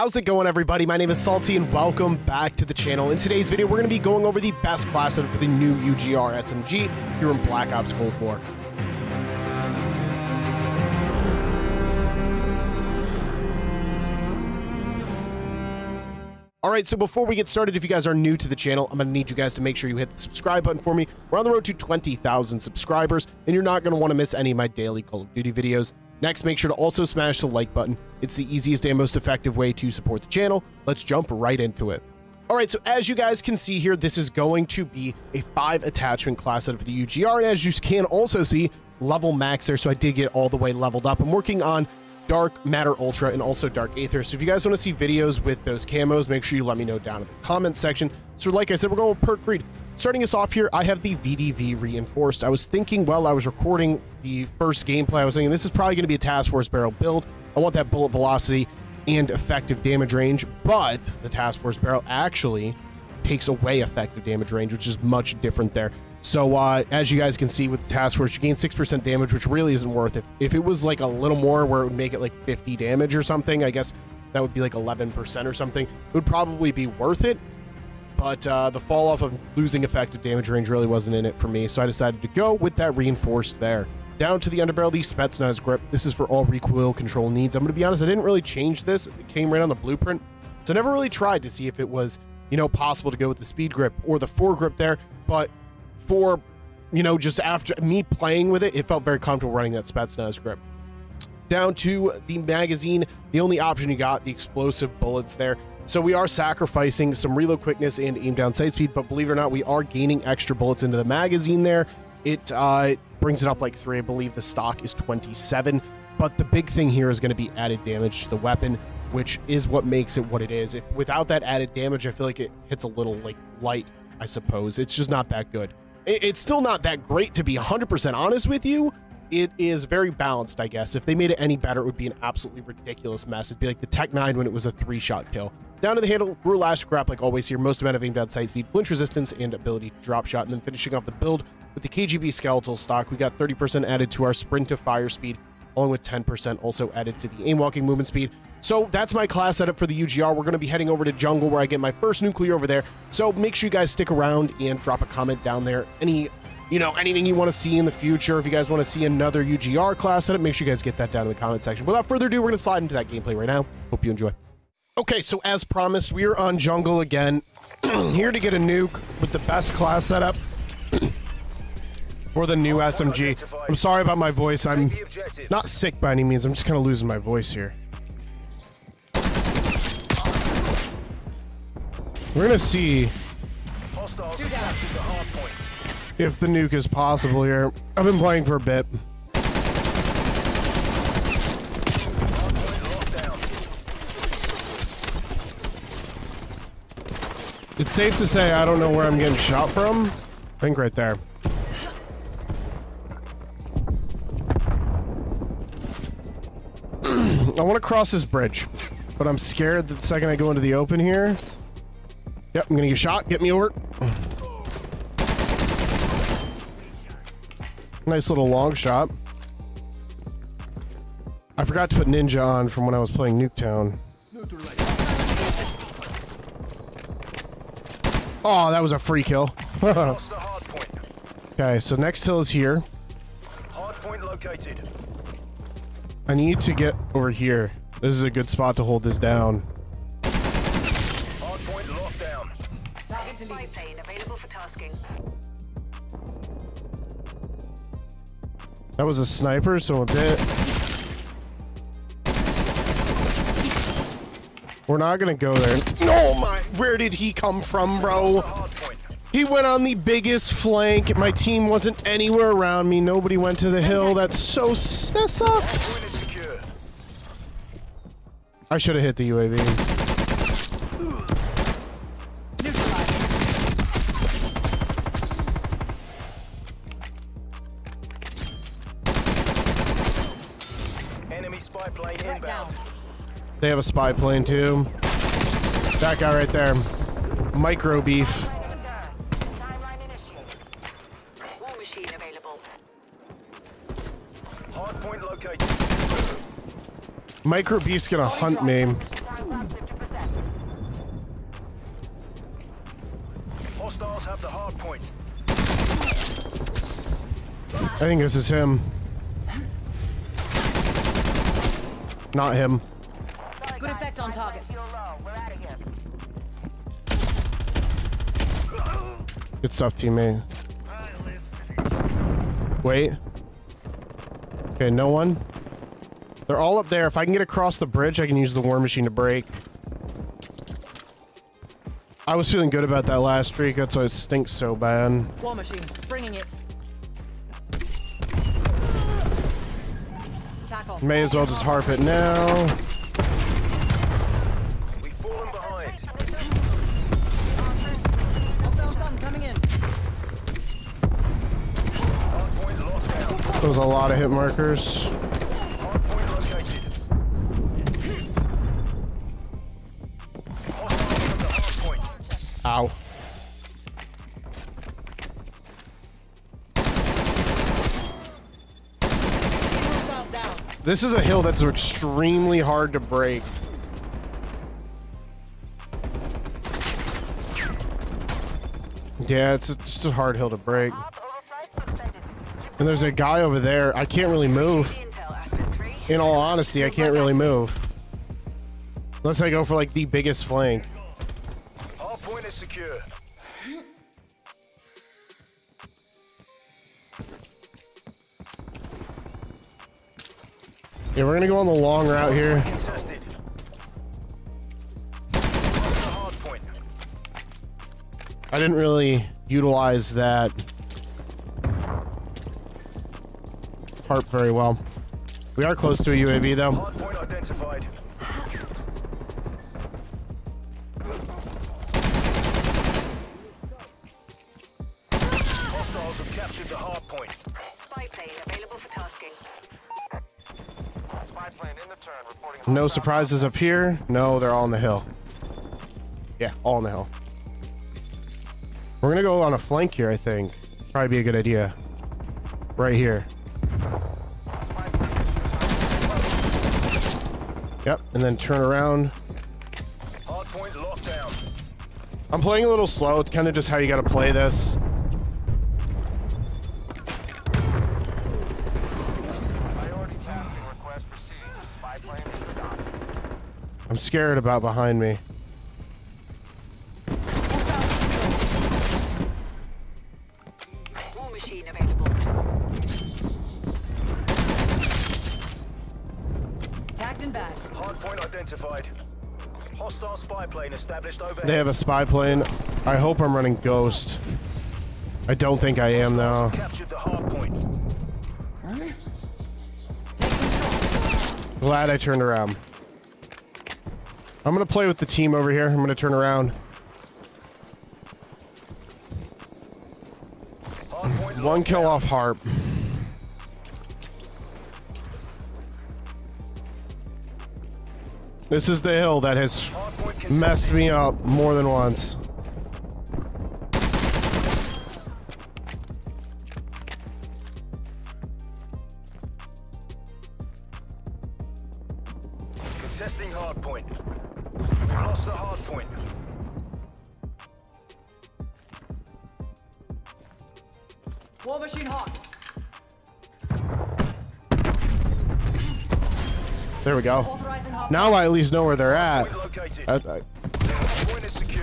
How's it going, everybody? My name is Salty and welcome back to the channel. In today's video, we're going to be going over the best class setup for the new UGR SMG here in Black Ops Cold War. Alright, so before we get started, if you guys are new to the channel, I'm going to need you guys to make sure you hit the subscribe button for me. We're on the road to 20,000 subscribers, and you're not going to want to miss any of my daily Call of Duty videos. Next, make sure to also smash the like button. It's the easiest and most effective way to support the channel. Let's jump right into it. Alright, so as you guys can see here, this is going to be a 5 attachment class out of the UGR, and as you can also see, level max there, so I did get all the way leveled up. I'm working on Dark Matter Ultra and also Dark Aether. So if you guys want to see videos with those camos, make sure you let me know down in the comments section. So like I said, we're going with Perk Greed. Starting us off here, I have the VDV reinforced. I was thinking while I was recording the first gameplay, I was thinking this is probably going to be a Task Force Barrel build. I want that bullet velocity and effective damage range, but the Task Force Barrel actually takes away effective damage range, which is much different there. So as you guys can see with the Task Force, you gain 6% damage, which really isn't worth it. If it was like a little more where it would make it like 50 damage or something, I guess that would be like 11% or something. It would probably be worth it, but the fall off of losing effective damage range really wasn't in it for me, so I decided to go with that reinforced there. Down to the underbarrel, the Spetsnaz grip. This is for all recoil control needs. I'm going to be honest, I didn't really change this. It came right on the blueprint, so I never really tried to see if it was, you know, possible to go with the speed grip or the foregrip there, but for, you know, just after me playing with it, it felt very comfortable running that Spetsnaz grip. Down to the magazine, the only option you got, the explosive bullets there. So we are sacrificing some reload quickness and aim down sight speed, but believe it or not, we are gaining extra bullets into the magazine there. It brings it up like 3, I believe the stock is 27, but the big thing here is going to be added damage to the weapon, which is what makes it what it is. If without that added damage, I feel like it hits a little like light, I suppose. It's just not that good. It's still not that great, to be 100% honest with you. It is very balanced, I guess. If they made it any better, it would be an absolutely ridiculous mess. It'd be like the Tech Nine when it was a 3-shot kill. Down to the handle, grew last scrap like always here. Most amount of aim down sight speed, flinch resistance, and ability to drop shot. And then finishing off the build with the KGB skeletal stock, we got 30% added to our sprint to fire speed, along with 10% also added to the aim walking movement speed. So that's my class setup for the UGR. We're going to be heading over to jungle where I get my first nuclear over there. So make sure you guys stick around and drop a comment down there. Anything you want to see in the future. If you guys want to see another UGR class setup, make sure you guys get that down in the comment section. Without further ado, we're going to slide into that gameplay right now. Hope you enjoy. Okay, so as promised, we are on jungle again. Here to get a nuke with the best class setup for the new SMG. I'm sorry about my voice. I'm not sick by any means. I'm just kind of losing my voice here. We're gonna see if the nuke is possible here. I've been playing for a bit. It's safe to say I don't know where I'm getting shot from. I think right there. I want to cross this bridge, but I'm scared that the second I go into the open here. Yep, I'm gonna get shot. Get me over. Nice little long shot. I forgot to put Ninja on from when I was playing Nuketown. Oh, that was a free kill. Okay, so next hill is here. I need to get over here. This is a good spot to hold this down. That was a sniper, so a bit. We're not gonna go there. No, my, where did he come from, bro? He went on the biggest flank. My team wasn't anywhere around me. Nobody went to the hill. That's so, that sucks. I should have hit the UAV. They have a spy plane too. That guy right there. Micro beef. War machine available. Hard point located. Micro beef's gonna hunt me. the hard point. I think this is him. Not him. Good effect on target. Good stuff, teammate. Wait. Okay, no one. They're all up there. If I can get across the bridge, I can use the war machine to break. I was feeling good about that last streak. That's why it stinks so bad. War machine, bringing it. Tackle. May as well just harp it now. We've fallen behind. Hostile gun coming in. There was a lot of hit markers. Ow. This is a hill that's extremely hard to break. Yeah, it's just a hard hill to break. And there's a guy over there. I can't really move. In all honesty, I can't really move. Unless I go for like the biggest flank. Secure. Yeah, we're gonna go on the long route here. I didn't really utilize that harp very well. We are close to a UAV though. The hard point. Spy plane available for tasking. Spy plane in the turn, reporting. No surprises up here. No, they're all on the hill. Yeah, all on the hill. We're gonna go on a flank here, I think. Probably be a good idea. Right here. Yep, and then turn around. Hard point locked down. I'm playing a little slow. It's kind of just how you gotta play this. I'm scared about behind me. War machine available. Tagged and bagged. Hardpoint identified. Hostile spy plane established overhead. They have a spy plane. I hope I'm running ghost. I don't think I am though. Captured the hardpoint. Huh? Glad I turned around. I'm going to play with the team over here. I'm going to turn around. One kill off harp. This is the hill that has messed me up more than once. Contesting hard point. Cross the hard point. War machine hot. There we go. Now I at least know where they're at. Point is secure.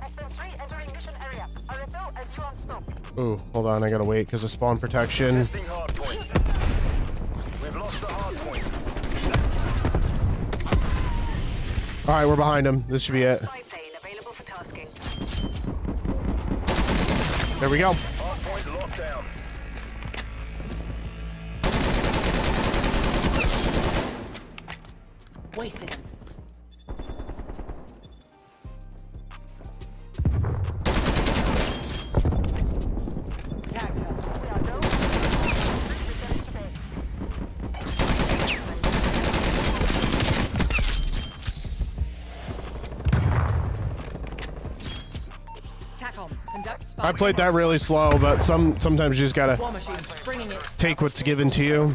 S3 entering mission area. RSO as you on scope. Ooh, hold on, I gotta wait because of spawn protection. We've lost the hard point. All right, we're behind him. This should be it. There we go. Wasted. I played that really slow, but sometimes you just gotta take what's given to you.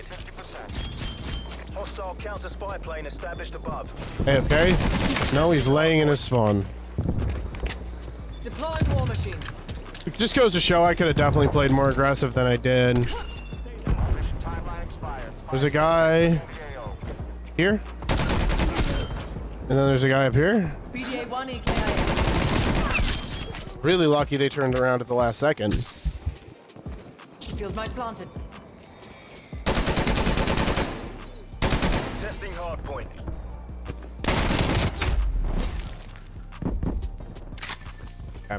ahead. 50%. Hostile counter spy plane established above. Hey, okay. No, he's laying in his spawn. Deploying war machine. It just goes to show I could have definitely played more aggressive than I did. There's a guy here. And then there's a guy up here. Really lucky they turned around at the last second. Field might planted. Testing hard point. Okay.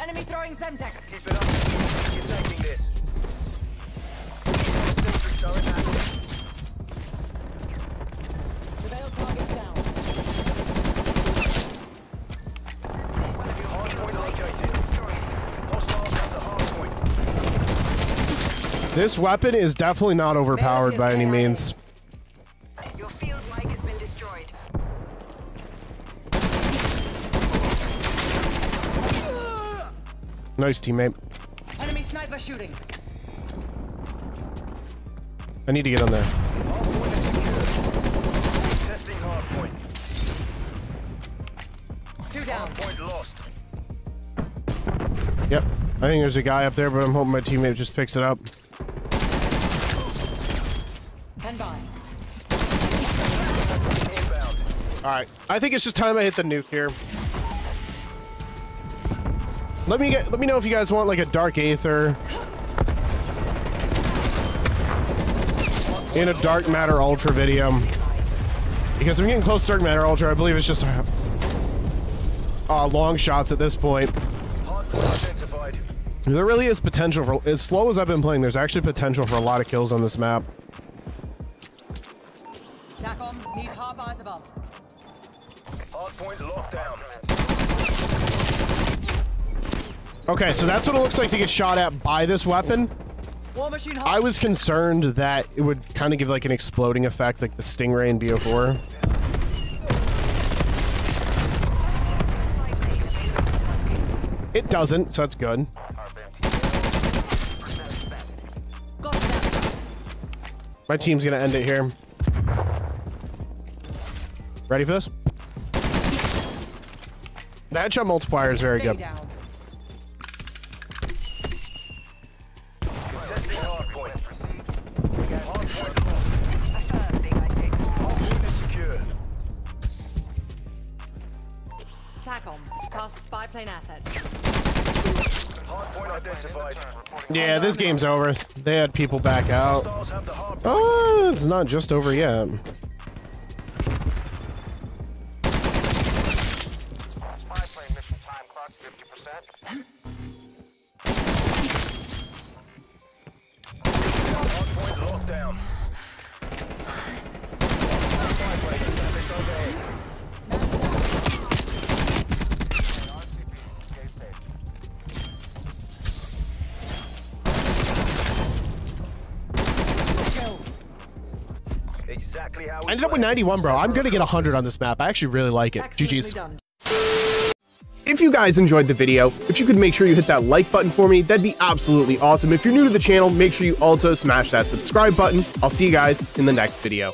Enemy throwing Zemtex. Keep it up. You're taking this. Surveil target down. Hard point located. Hostiles at the hard point. This weapon is definitely not overpowered by any means. Your field mic has been destroyed. Nice teammate. Enemy sniper shooting. I need to get on there. Testing hard point. Two down. Point lost. Yep. I think there's a guy up there, but I'm hoping my teammate just picks it up. 10 by. Alright. I think it's just time I hit the nuke here. Let me know if you guys want like a Dark Aether. In a Dark Matter Ultra video. Because I'm getting close to Dark Matter Ultra, I believe it's just long shots at this point. There really is potential for, as slow as I've been playing, there's actually potential for a lot of kills on this map. TACOM, need hard bars above. Hard point lockdown. Okay, so that's what it looks like to get shot at by this weapon. I was concerned that it would kind of give like an exploding effect, like the Stingray in BO4. It doesn't, so that's good. My team's gonna end it here. Ready for this? The headshot multiplier is very good. Yeah, this game's over. They had people back out. Oh, it's not just over yet. I ended up with 91, bro. I'm gonna get 100 on this map. I actually really like it. GG's. If you guys enjoyed the video, if you could make sure you hit that like button for me, that'd be absolutely awesome. If you're new to the channel, make sure you also smash that subscribe button. I'll see you guys in the next video.